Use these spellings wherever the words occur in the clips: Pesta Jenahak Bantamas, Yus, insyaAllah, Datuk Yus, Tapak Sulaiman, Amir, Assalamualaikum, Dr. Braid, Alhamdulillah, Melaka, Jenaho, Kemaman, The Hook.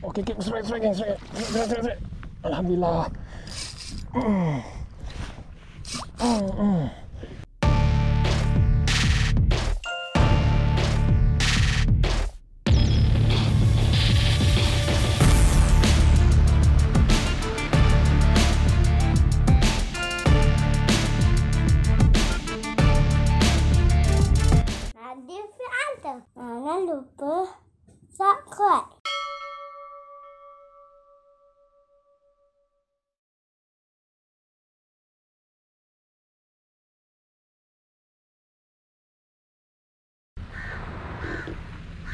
Okey, keep straight. Alhamdulillah. Jangan lupa subscribe.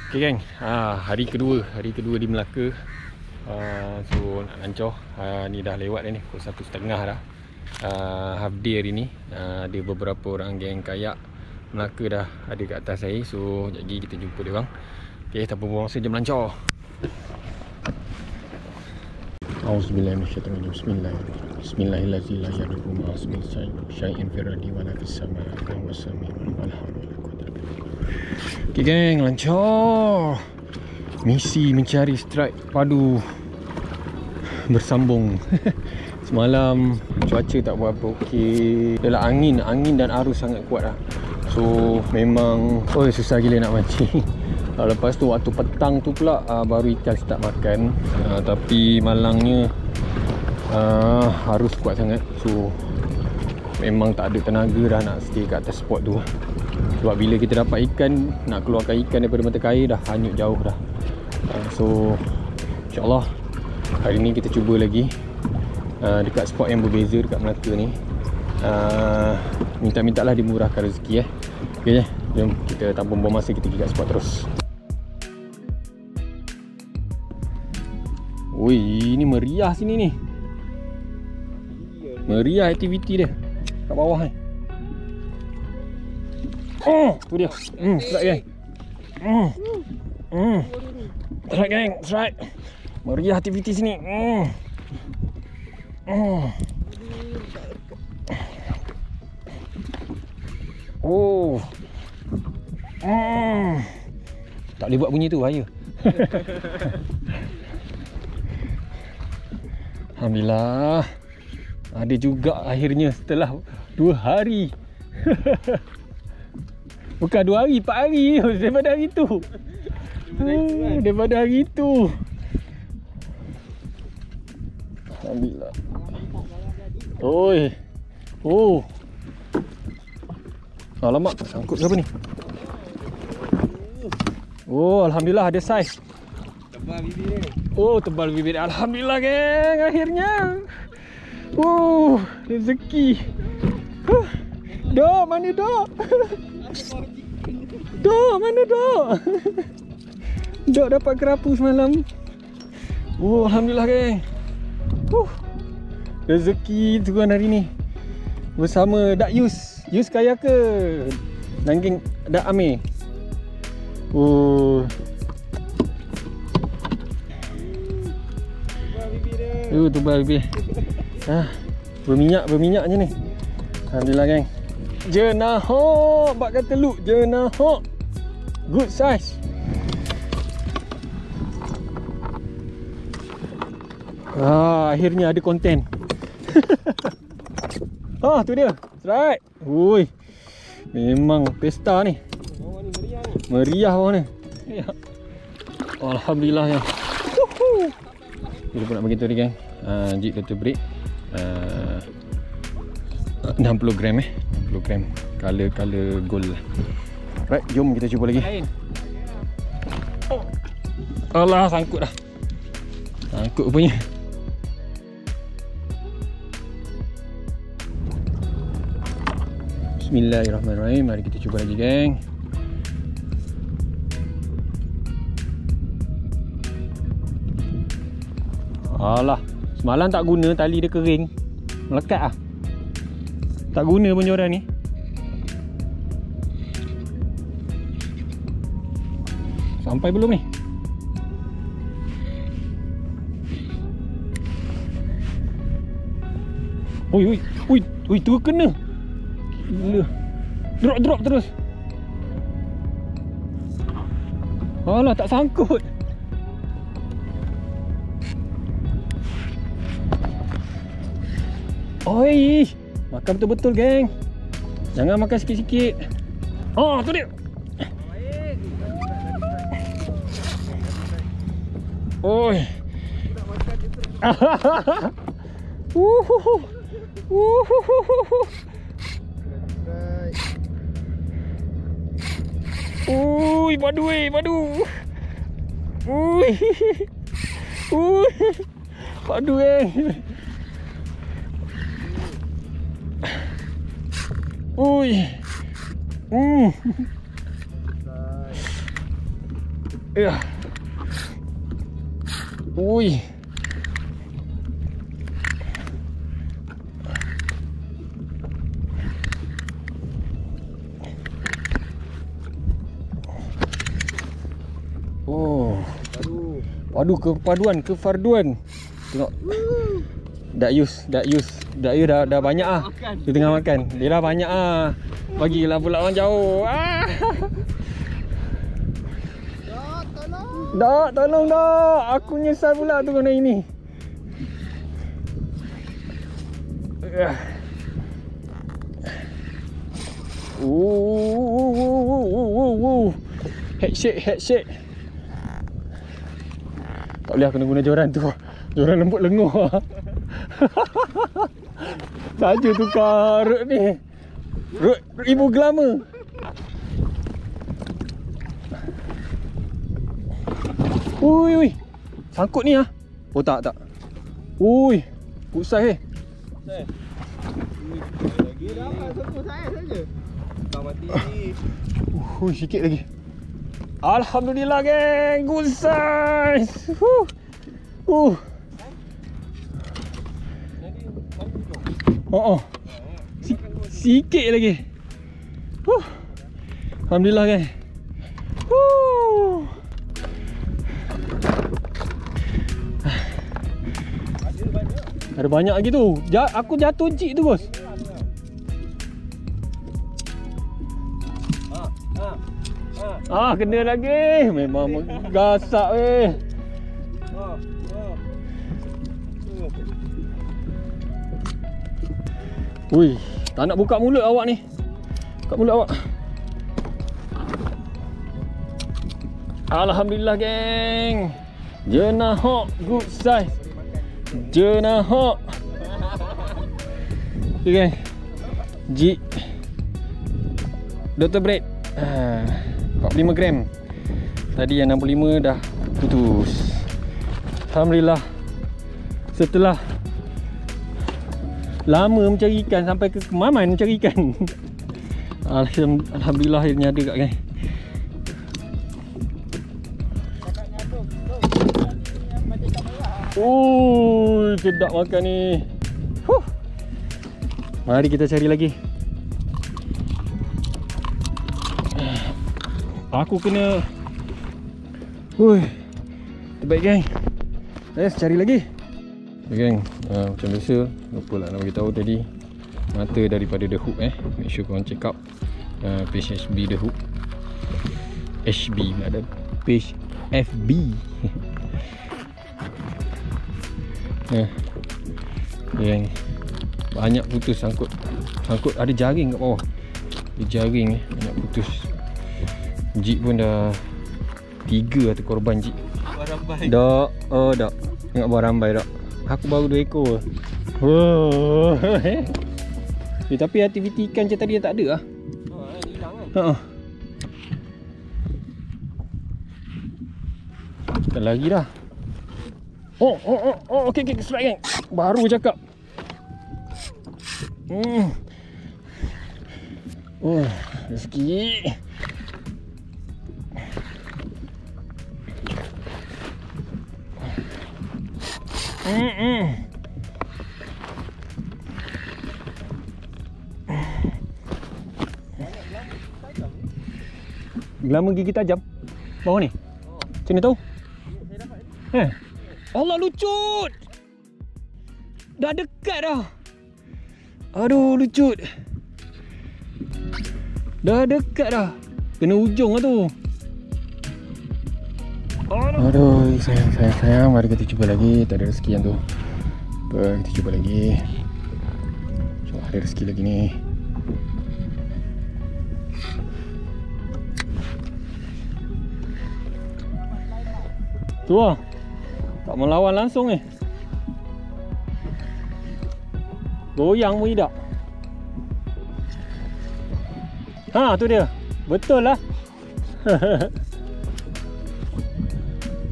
Okay gang, hari kedua di Melaka. So nak lancar. Ni dah lewat dah ni, pukul 1:30 dah. Half day hari ni. Ada beberapa orang geng kayak Melaka dah ada kat atas saya. So, sekejap lagi kita jumpa dia orang. Okay, tak apa buang masa, jam lancar. Auzubillahiminasyaitanirrajim. Bismillahirrahmanirrahim. Okay geng, lancar. Misi mencari strike padu bersambung. Semalam cuaca tak buat apa okey. Ialah angin dan arus sangat kuat lah. So memang susah gila nak mancing. Lepas tu waktu petang tu pula baru ikan start makan. Tapi malangnya arus kuat sangat. So memang tak ada tenaga dah nak stay kat atas spot tu. Sebab bila kita dapat ikan, nak keluarkan ikan daripada mata air dah hanyut jauh dah. So insyaAllah hari ni kita cuba lagi dekat spot yang berbeza dekat Melaka ni. Minta-mintalah dimurahkan rezeki Okey, jom kita tanpa buang masa, kita pergi kat spot terus. Oi, ini meriah sini ni. Meriah aktiviti dia kat bawah ni. Tu dia. Strike gang. Strike gang, strike. Meriah aktiviti sini. Oh. Tak boleh buat bunyi tu, bahaya. Alhamdulillah. Ada juga akhirnya setelah 2 hari. Bukan 2 hari, 4 hari daripada hari tu. Alhamdulillah. Oi. Oh. Alamak, sangkut ke apa ni? Oh, alhamdulillah ada saiz. Tebal bibir ni. Oh, tebal bibir. Alhamdulillah geng, akhirnya. Oh, rezeki. Dok, mana dok? Dok dapat kerapu semalam. Oh, alhamdulillah geng. Rezeki Tuhan hari ni. Bersama Datuk Yus. Yus kaya ke? Nangking dah Amir. Tebal bibir. Berminyak je ni. Alhamdulillah geng. Jenaho, bak kata lu Jenaho. Good size. Akhirnya ada konten. Tu dia. Right. Oi. Memang pesta ni. Meriah bawah ni. Alhamdulillah ya. Kita pun nak bagi tu dia geng. Jeep Dr. Braid. 60 gram 60 gram. Color gold lah. Right, jom kita cuba lagi. Alah, sangkut dah. Sangkut punya. Bismillahirrahmanirrahim. Mari kita cuba lagi geng. Alah, semalam tak guna, tali dia kering. Melekat lah. Tak guna pun orang ni. Sampai belum ni? Oi, tu kena. Gila. Drop terus. Alah, tak sangkut. Oi, makan betul-betul geng. Jangan makan sikit-sikit. Oh, tu dia. Oi. Ui, padu eh, padu. Ui. Ui. Padu eh. Ui. Ya. Ui. Aduh, kepaduan, kefarduan. Tengok. Datuk Yus dah banyak ah. Dia tengah makan. Dia dah banyak ah. Bagilah pula orang jauh. Ah. Dak, tolong dak. Aku nyesal pula tu kena ini. Headshake. Tak boleh aku nak guna joran tu. Joran lembut lengur. Saja tukar rod ni. Rod ibu gelama. Ui. Sangkut ni ah. Oh tak. Ui. Pusai eh. Pusai. Lagi dapat satu saya saja. Tak mati. Ui, sikit lagi. Alhamdulillah geng, good size. Sikit lagi. Alhamdulillah geng. Ada banyak lagi tu. Aku jatuh cik tu bos. Ah, kena lagi. Memang gasak weh. Ui, tak nak buka mulut awak ni. Buka mulut awak. Alhamdulillah geng. Jenaho good size. Jenaho. Okey geng. Ji. Dr. Braid. 45 gram. Tadi yang 65 dah putus. Alhamdulillah. Setelah lama mencari ikan sampai ke kemaman mencari ikan. Alhamdulillah akhirnya ada kat kan. Oh, sedap makan ni. Huh. Mari kita cari lagi. Aku kena. Ui. Terbaik geng. Let's cari lagi. Okay, geng, macam biasa lupa lah nak beritahu tadi. Mata daripada the hook eh. Make sure korang check up page HB the hook. HB ada page FB. Geng. Banyak putus sangkut. Sangkut ada jaring kat bawah. Dia jaring eh, banyak putus. Jik pun dah 3 atau korban jik. Barambai. Dak, oh dak. Tengok barambai dak. Aku baru 2 ekor. Oh. Tapi aktiviti ikan macam tadi dah tak ada ah. Oh, hilang kan. Ha. Tak lagi dah. Oh, okey, strike geng. Baru cakap. Oh, rezeki. Gelama gigi tajam. Bawah ni. Macam mana tahu? Allah lucut. Dah dekat dah. Aduh lucut. Dah dekat dah. Kena ujung lah tu. Aduh, sayang. Mari kita cuba lagi. Tak ada rezeki yang tu. Kita cuba lagi. ada rezeki lagi nih. Tu lah, tak melawan langsung ni. Goyang pun tidak. Ha, tu dia. Betul lah.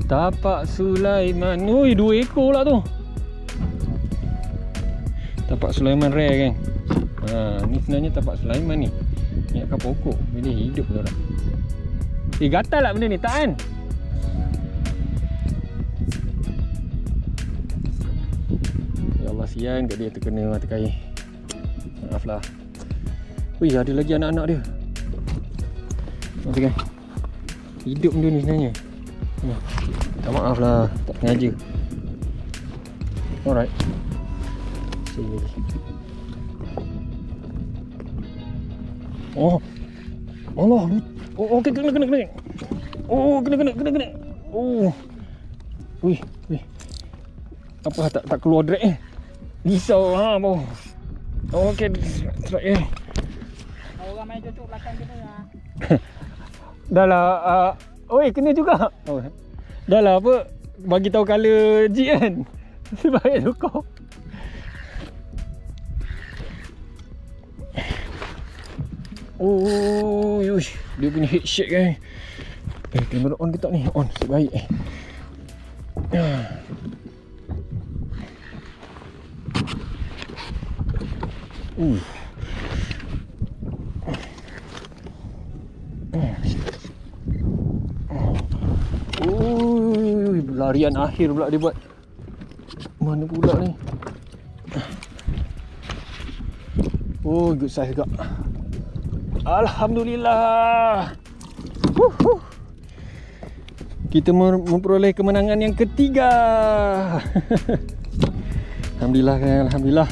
Tapak Sulaiman. Ui, dua ekor lah tu. Tapak Sulaiman rare kan. Ha, ni sebenarnya Tapak Sulaiman ni. Ni akan pokok. Bila hidup tu orang. Eh, gatal lah benda ni. Tak kan? Ya Allah, sian kat dia terkena mata kain. Maaflah. Ui, ada lagi anak-anak dia. Mata kain. Hidup benda ni sebenarnya. Tak maaflah. Tak sengaja. Alright. Oh. Allah. Oh, okey, kena. Oh, kena. Oh. Wih. Apa tak keluar drag eh? Risau ha bau. Oh, okey, drag eh. Orang main cucuk belakang kena ah. Dahlah oi, kena juga. Oh. Dahlah apa bagi tahu color jeep kan. Sebaik cukup. Oh, Yus. Dia punya head shake kan. Eh, kamera on ke tak ni? On, sebaik eh. Larian akhir pula dia buat. Mana pula ni? Oh, good size juga. Alhamdulillah. Kita memperoleh kemenangan yang ketiga. Alhamdulillah kan, alhamdulillah.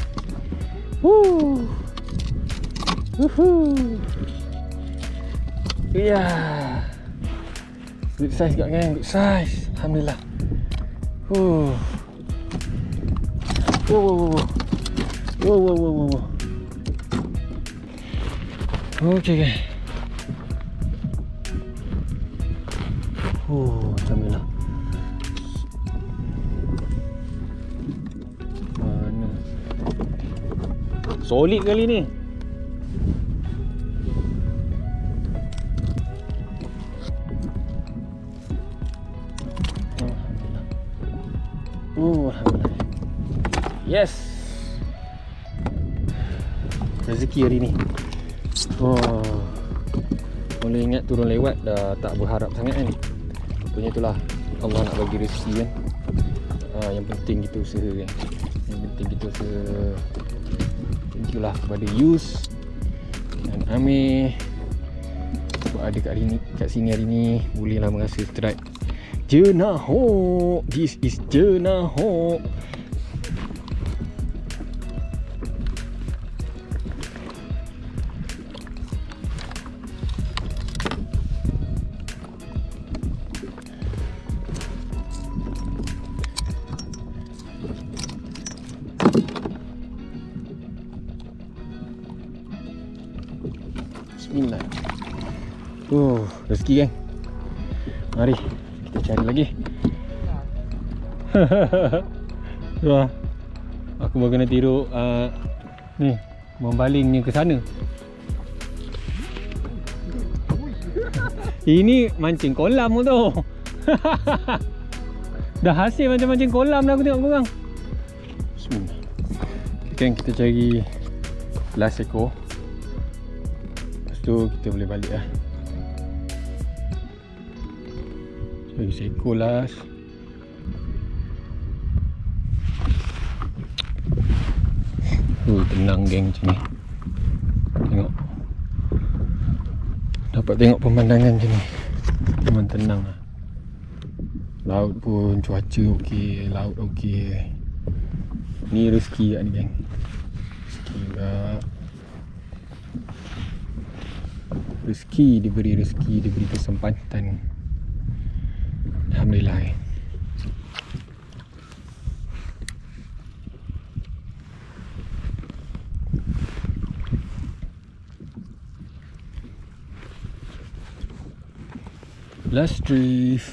Ya. Good size juga kan, good size. Alhamdulillah. Wow. Okey. Oh, alhamdulillah. Mana? Solid kali ni. Alhamdulillah. Oh, alhamdulillah. Yes. Rezeki hari ni. Oh, boleh ingat turun lewat dah tak berharap sangat kan. Tentunya itulah Allah nak bagi rezeki kan. Yang penting kita usaha kan. Yang penting kita usaha. Thank you lah kepada Yus dan Amir sebab ada kat sini hari ni. Bolehlah merasa strike Jenaho. This is Jenaho. Bismillah. Oh, rezeki kan. Mari kita cari lagi. Wah. Aku baru kena tiru ni membalingnya ke sana. Ini mancing kolam tu. Dah hasil macam-macam kolam dah aku tengok korang. Bismillah. Okay, kita cari last ekor tu, kita boleh balik lah. Cari seekor last. Tenang geng macam ni. Tengok. Dapat tengok pemandangan macam ni. Memang tenang lah. Laut pun cuaca okey, laut okey. Ni rezeki kat ni geng. Rezeki juga. Rezeki diberi, rezeki diberi kesempatan. Alhamdulillah. Last drift.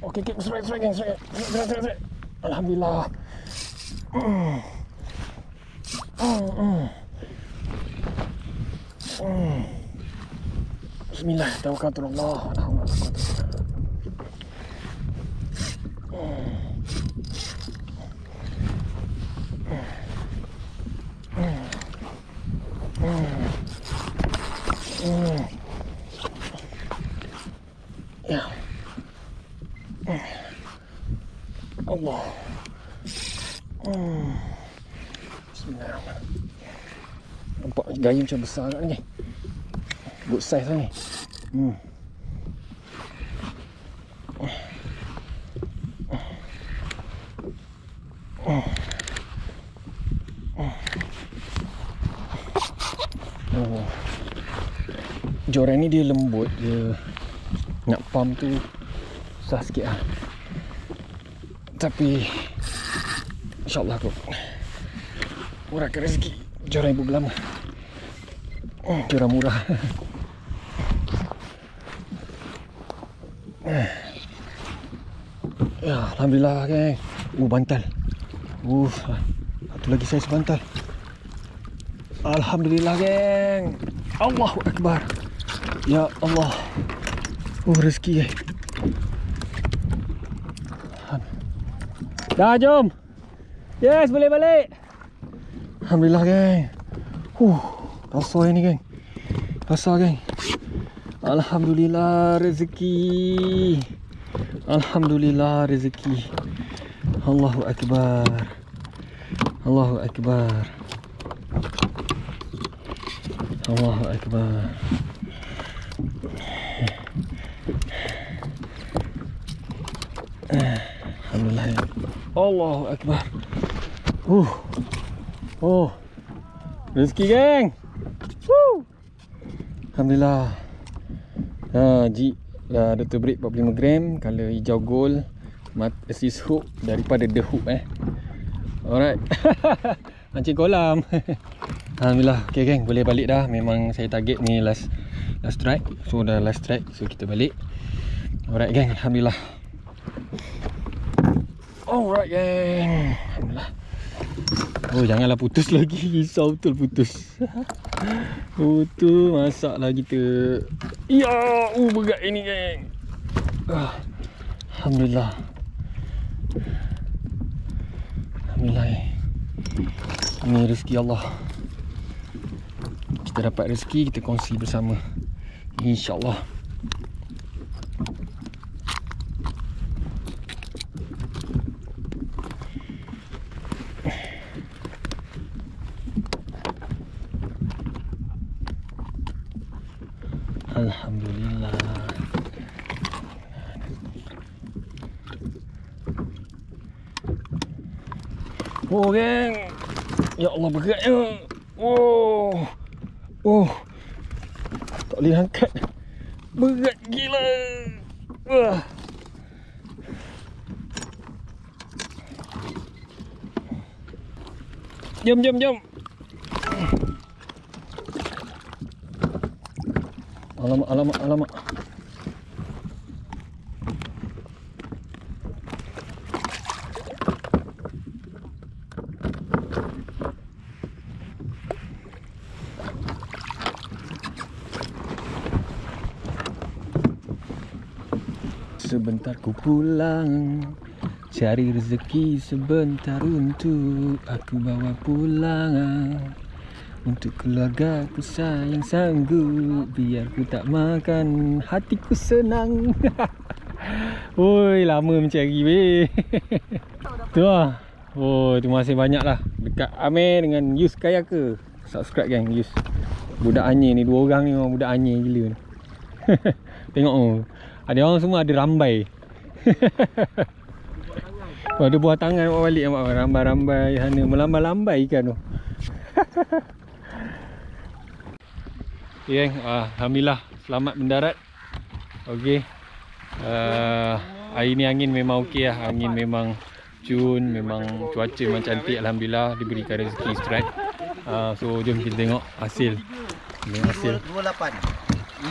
Oke, keep straight. Alhamdulillah. Bismillah, tawakkalullah, alhamdulillah. Ya. Allah. Bismillahirrahmanirrahim. Nampak gayung macam besar kat ni. Good size lah ni. Joran ni dia lembut, dia nak pump tu susah sikit lah. Tapi insyaAllah kot murahkan rezeki. Joran ibu belama, joran murah. Ya, alhamdulillah geng. Bantal. Satu lagi saiz bantal. Alhamdulillah geng. Allahu akbar. Ya Allah. Rezeki geng. Dah jom. Yes, boleh balik. Alhamdulillah geng. Pasal ni geng. Pasal geng. Alhamdulillah rezeki. Alhamdulillah rezeki. Allahu akbar. Allahu akbar. Allahu akbar. Alhamdulillah. Allahu akbar. Rezeki geng. Alhamdulillah. Jeep Dr. Braid 45 gram, color hijau gold, assist hook daripada the hook Alright. Mancing kolam. Alhamdulillah. Okay geng, boleh balik dah. Memang saya target ni last strike. So dah last strike, so kita balik. Alright geng, alhamdulillah. Alright geng, alhamdulillah. Oh, janganlah putus lagi. Risau betul putus. Putus masaklah kita. Ya, berat ini geng. Alhamdulillah. Alhamdulillah. Ini rezeki Allah. Kita dapat rezeki, kita kongsi bersama, insya-Allah. Alhamdulillah. Geng. Ya Allah, beratnya. Tak boleh angkat. Berat gila. Jom. Alamak. Sebentar ku pulang, cari rezeki sebentar untuk aku bawa pulang. Untuk keluarga ku sayang sanggup, biar ku tak makan, hatiku senang. Oi, lama mencari weh. Tu lah. Terima kasih banyak lah dekat Amir dengan Yus kaya ke. Subscribe geng Yus. Budak anjing ni, dua orang ni memang budak anjing gila ni. Tengok ada orang semua ada rambai. Ada buah tangan bawa balik, rambai-rambai hana melambai-lambai ikan tu. Alhamdulillah, selamat mendarat. Okey. Hari ni angin memang okey lah. Angin memang cun, memang cuaca memang cantik. Alhamdulillah diberikan rezeki strike. So jom kita tengok hasil. Ini hasil 28.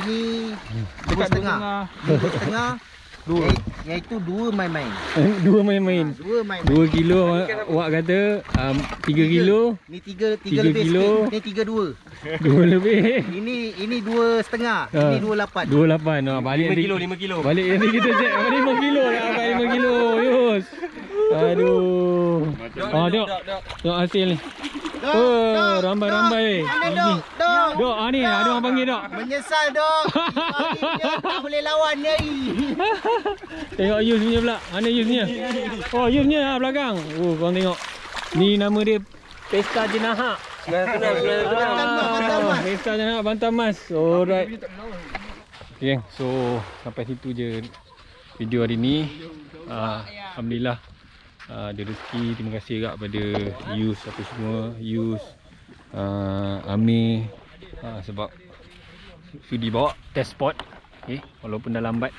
Ini dekat tengah. Tengah. Iaitu dua main-main 2 kilo awak kata 3 kilo ni 3 lebih kilo ni 3 2 lebih ini 2.5 ini 28 ah, balik 5 kilo balik nanti kita check 5 kilo dah balik 5 kilo Yus. Aduh ah dok dok hasil ni. Oh, rambai-rambai. Dok, ah ni ada orang panggil dok. Menyesal dok. Tak boleh lawan ni. Tengok Yus punya pula. Mana Yus punya? Oh, Yus punya ah belakang. Oh, korang tengok. Ni nama dia Pesta Jenahak. Pesta Jenahak Bantamas. Alright. Okay, so sampai situ je video hari ni. Alhamdulillah. Ada rezeki, terima kasih juga kepada Yus apa semua, Yus, Amir, sebab sudi bawa test spot, okay, walaupun dah lambat.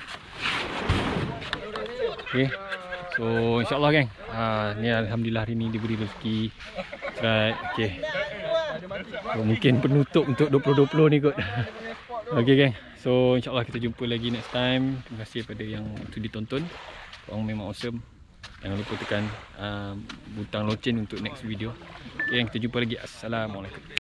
Okay, so insyaAllah geng, ni alhamdulillah hari ni diberi rezeki. Right, okay, so, mungkin penutup untuk 2020 ni kot. Okay geng, so insyaAllah kita jumpa lagi next time. Terima kasih kepada yang sudi tonton, korang memang awesome. Jangan lupa tekan butang loceng untuk next video. Okay, kita jumpa lagi. Assalamualaikum.